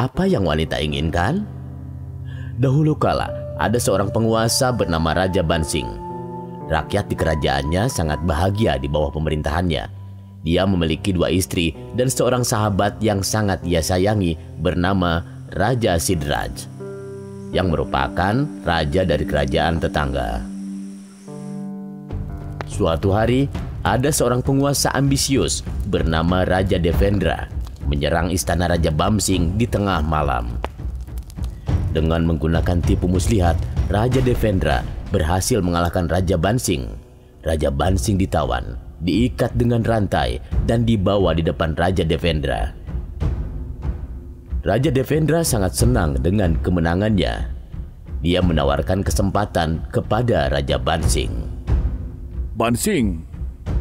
Apa yang wanita inginkan? Dahulu kala, ada seorang penguasa bernama Raja Bansing. Rakyat di kerajaannya sangat bahagia di bawah pemerintahannya. Dia memiliki dua istri dan seorang sahabat yang sangat ia sayangi bernama Raja Sidraj, yang merupakan raja dari kerajaan tetangga. Suatu hari, ada seorang penguasa ambisius bernama Raja Devendra menyerang istana Raja Bansing di tengah malam. Dengan menggunakan tipu muslihat, Raja Devendra berhasil mengalahkan Raja Bansing. Raja Bansing ditawan, diikat dengan rantai, dan dibawa di depan Raja Devendra. Raja Devendra sangat senang dengan kemenangannya. Dia menawarkan kesempatan kepada Raja Bansing. Bansing,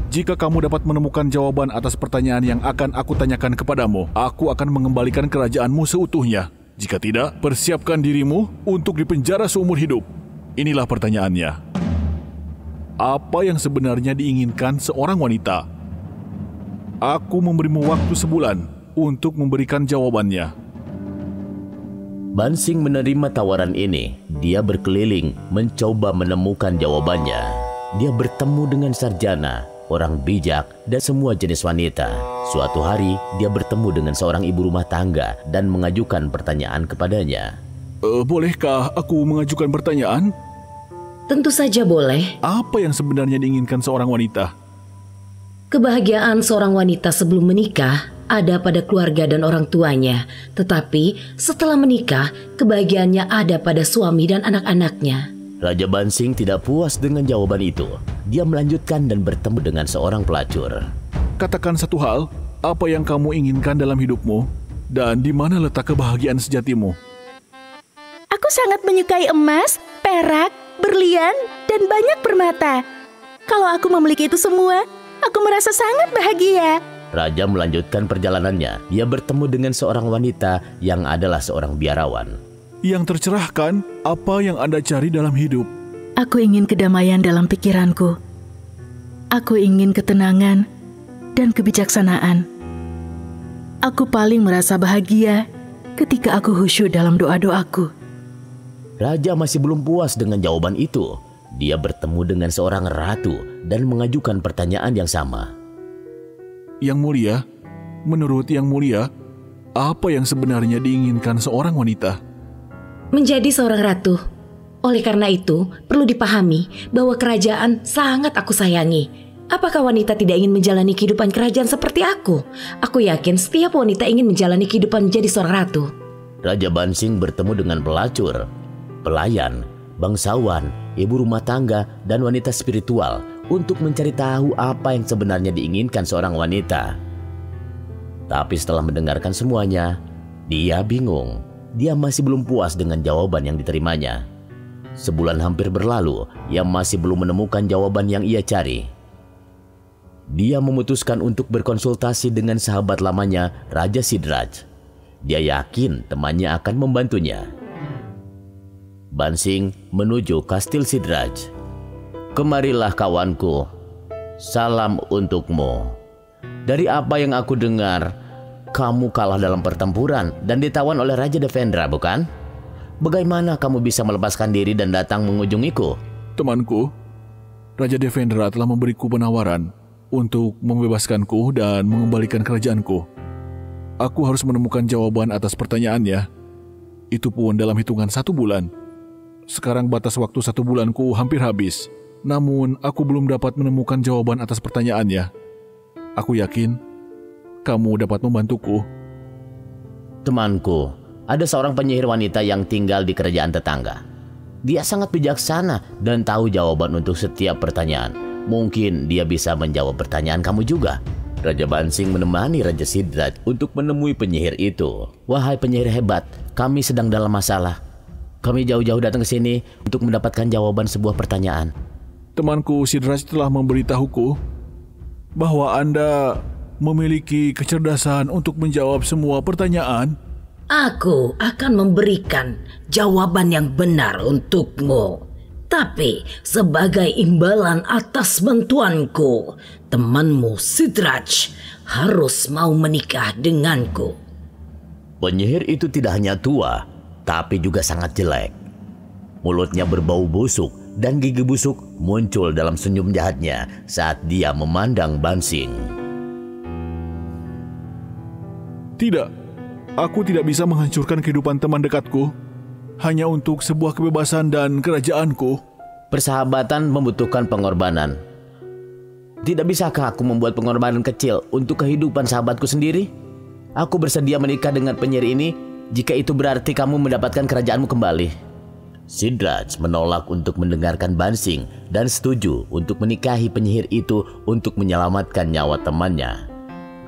jika kamu dapat menemukan jawaban atas pertanyaan yang akan aku tanyakan kepadamu, aku akan mengembalikan kerajaanmu seutuhnya. Jika tidak, persiapkan dirimu untuk dipenjara seumur hidup. Inilah pertanyaannya. Apa yang sebenarnya diinginkan seorang wanita? Aku memberimu waktu sebulan untuk memberikan jawabannya. Bansing menerima tawaran ini. Dia berkeliling mencoba menemukan jawabannya. Dia bertemu dengan sarjana, orang bijak, dan semua jenis wanita. Suatu hari, dia bertemu dengan seorang ibu rumah tangga dan mengajukan pertanyaan kepadanya. Bolehkah aku mengajukan pertanyaan? Tentu saja boleh. Apa yang sebenarnya diinginkan seorang wanita? Kebahagiaan seorang wanita sebelum menikah ada pada keluarga dan orang tuanya. Tetapi setelah menikah, kebahagiaannya ada pada suami dan anak-anaknya. Raja Bansing tidak puas dengan jawaban itu. Dia melanjutkan dan bertemu dengan seorang pelacur. Katakan satu hal, apa yang kamu inginkan dalam hidupmu, dan di mana letak kebahagiaan sejatimu? Aku sangat menyukai emas, perak, berlian, dan banyak permata. Kalau aku memiliki itu semua, aku merasa sangat bahagia. Raja melanjutkan perjalanannya. Dia bertemu dengan seorang wanita yang adalah seorang biarawan. Yang tercerahkan, apa yang Anda cari dalam hidup? Aku ingin kedamaian dalam pikiranku. Aku ingin ketenangan dan kebijaksanaan. Aku paling merasa bahagia ketika aku khusyuk dalam doa-doaku. Raja masih belum puas dengan jawaban itu. Dia bertemu dengan seorang ratu dan mengajukan pertanyaan yang sama. Yang mulia, menurut yang mulia, apa yang sebenarnya diinginkan seorang wanita? Menjadi seorang ratu. Oleh karena itu, perlu dipahami bahwa kerajaan sangat aku sayangi. Apakah wanita tidak ingin menjalani kehidupan kerajaan seperti aku? Aku yakin setiap wanita ingin menjalani kehidupan menjadi seorang ratu. Raja Bansing bertemu dengan pelacur, pelayan, bangsawan, ibu rumah tangga, dan wanita spiritual untuk mencari tahu apa yang sebenarnya diinginkan seorang wanita. Tapi setelah mendengarkan semuanya, dia bingung. Dia masih belum puas dengan jawaban yang diterimanya. Sebulan hampir berlalu, ia masih belum menemukan jawaban yang ia cari. Dia memutuskan untuk berkonsultasi dengan sahabat lamanya, Raja Sidraj. Dia yakin temannya akan membantunya. Bansing menuju kastil Sidraj. Kemarilah kawanku, salam untukmu. Dari apa yang aku dengar, kamu kalah dalam pertempuran dan ditawan oleh Raja Devendra, bukan? Bagaimana kamu bisa melepaskan diri dan datang mengunjungiku? Temanku, Raja Devendra telah memberiku penawaran untuk membebaskanku dan mengembalikan kerajaanku. Aku harus menemukan jawaban atas pertanyaannya. Itu pun dalam hitungan 1 bulan. Sekarang batas waktu 1 bulanku hampir habis. Namun, aku belum dapat menemukan jawaban atas pertanyaannya. Aku yakin kamu dapat membantuku. Temanku, ada seorang penyihir wanita yang tinggal di kerajaan tetangga. Dia sangat bijaksana dan tahu jawaban untuk setiap pertanyaan. Mungkin dia bisa menjawab pertanyaan kamu juga. Raja Bansing menemani Raja Sidraj untuk menemui penyihir itu. Wahai penyihir hebat, kami sedang dalam masalah. Kami jauh-jauh datang ke sini untuk mendapatkan jawaban sebuah pertanyaan. Temanku Sidraj telah memberitahuku bahwa Anda memiliki kecerdasan untuk menjawab semua pertanyaan. Aku akan memberikan jawaban yang benar untukmu. Tapi sebagai imbalan atas bantuanku, temanmu Sidraj harus mau menikah denganku. Penyihir itu tidak hanya tua, tapi juga sangat jelek. Mulutnya berbau busuk dan gigi busuk muncul dalam senyum jahatnya saat dia memandang Bansing. Tidak, aku tidak bisa menghancurkan kehidupan teman dekatku, hanya untuk sebuah kebebasan dan kerajaanku. Persahabatan membutuhkan pengorbanan. Tidak bisakah aku membuat pengorbanan kecil untuk kehidupan sahabatku sendiri? Aku bersedia menikah dengan penyihir ini jika itu berarti kamu mendapatkan kerajaanmu kembali. Sidraj menolak untuk mendengarkan Bansing dan setuju untuk menikahi penyihir itu untuk menyelamatkan nyawa temannya.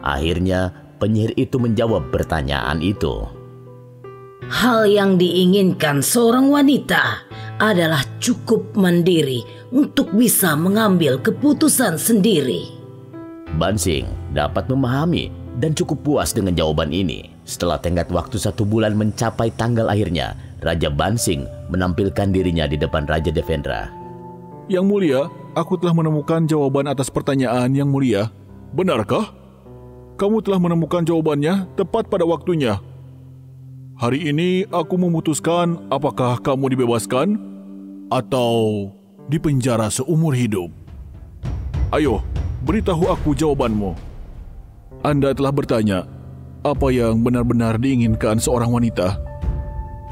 Akhirnya, penyihir itu menjawab pertanyaan itu. Hal yang diinginkan seorang wanita adalah cukup mandiri untuk bisa mengambil keputusan sendiri. Bansing dapat memahami dan cukup puas dengan jawaban ini. Setelah tenggat waktu 1 bulan mencapai tanggal akhirnya, Raja Bansing menampilkan dirinya di depan Raja Devendra. Yang mulia, aku telah menemukan jawaban atas pertanyaan yang mulia. Benarkah? Kamu telah menemukan jawabannya tepat pada waktunya. Hari ini aku memutuskan apakah kamu dibebaskan atau dipenjara seumur hidup. Ayo, beritahu aku jawabanmu. Anda telah bertanya, apa yang benar-benar diinginkan seorang wanita?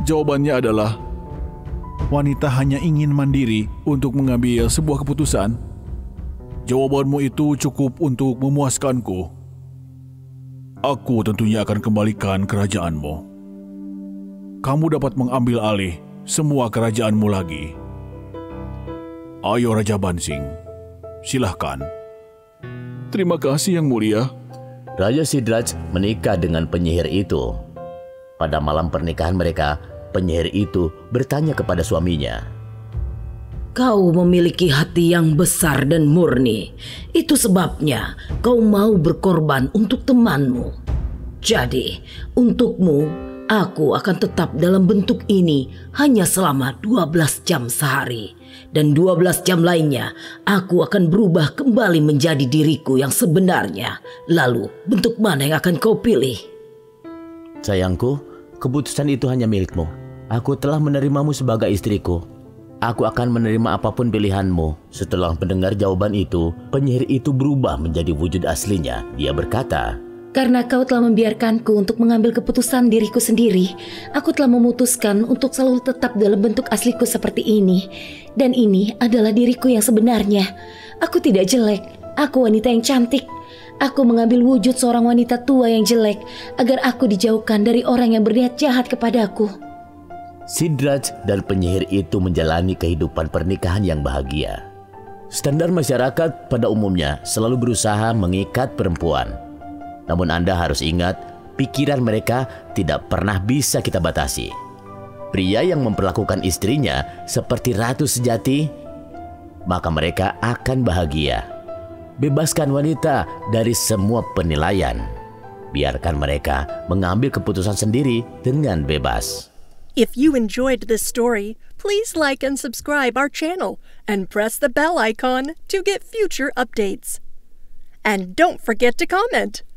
Jawabannya adalah, wanita hanya ingin mandiri untuk mengambil sebuah keputusan. Jawabanmu itu cukup untuk memuaskanku. Aku tentunya akan kembalikan kerajaanmu. Kamu dapat mengambil alih semua kerajaanmu lagi. Ayo Raja Bansing, silahkan. Terima kasih yang mulia. Raja Sidraj menikah dengan penyihir itu. Pada malam pernikahan mereka, penyihir itu bertanya kepada suaminya. Kau memiliki hati yang besar dan murni. Itu sebabnya kau mau berkorban untuk temanmu. Jadi, untukmu, aku akan tetap dalam bentuk ini hanya selama 12 jam sehari. Dan 12 jam lainnya, aku akan berubah kembali menjadi diriku yang sebenarnya. Lalu, bentuk mana yang akan kau pilih? Sayangku, keputusan itu hanya milikmu. Aku telah menerimamu sebagai istriku. Aku akan menerima apapun pilihanmu. Setelah mendengar jawaban itu, penyihir itu berubah menjadi wujud aslinya. Dia berkata, karena kau telah membiarkanku untuk mengambil keputusan diriku sendiri, aku telah memutuskan untuk selalu tetap dalam bentuk asliku seperti ini. Dan ini adalah diriku yang sebenarnya. Aku tidak jelek, aku wanita yang cantik. Aku mengambil wujud seorang wanita tua yang jelek agar aku dijauhkan dari orang yang berniat jahat kepadaku. Sidraj dan penyihir itu menjalani kehidupan pernikahan yang bahagia. Standar masyarakat pada umumnya selalu berusaha mengikat perempuan. Namun Anda harus ingat, pikiran mereka tidak pernah bisa kita batasi. Pria yang memperlakukan istrinya seperti ratu sejati, maka mereka akan bahagia. Bebaskan wanita dari semua penilaian. Biarkan mereka mengambil keputusan sendiri dengan bebas. If you enjoyed this story, please like and subscribe our channel and press the bell icon to get future updates. And don't forget to comment.